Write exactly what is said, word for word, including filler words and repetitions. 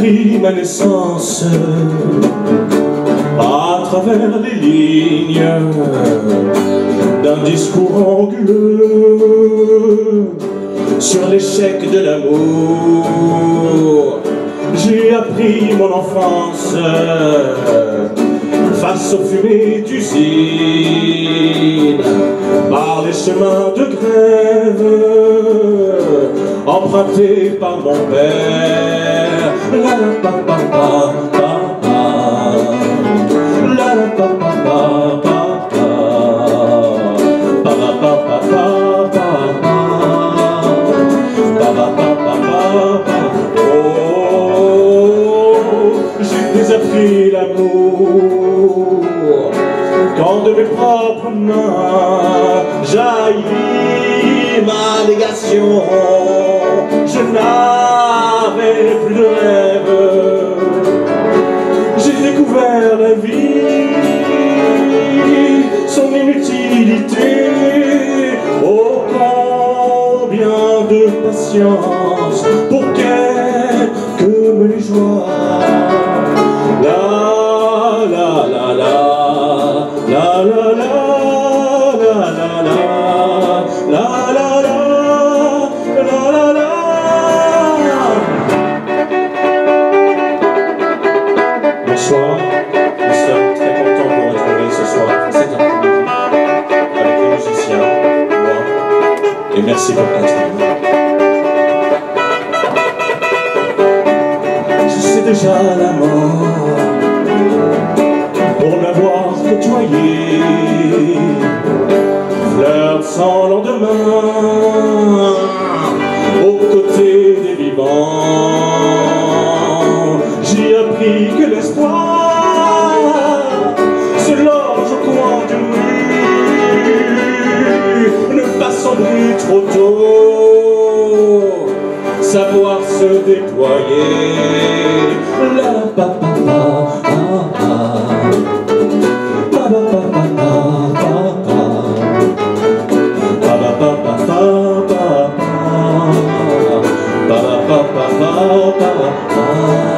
pris ma naissance à travers les lignes d'un discours anguleux sur l'échec de l'amour. J'ai appris mon enfance face aux fumées d'usine, par les chemins de grève empruntés par mon père. La la pa pa pa pa pa, la la pa pa pa pa pa, pa pa pa pa pa, pa pa pa pa. J'ai appris l'amour quand de mes propres mains jaillit ma négation. Je n'avais plus de rêve. J'ai découvert la vie, son inutilité. Oh combien de patience pour quelques menus joies. Bonsoir, nous sommes très contents de vous retrouver ce soir pour cette interview avec les musiciens, moi, et merci pour continuer. Je sais déjà la mort pour l'avoir côtoyée, fleur sans lendemain aux côtés des vivants. J'ai appris que l'espoir se loge au coin du mur. Ne pas s'ennuyer trop tôt, savoir se déployer. La la pa pa pa pa pa pa pa pa pa pa pa pa. Ba ba ba ba ba ba.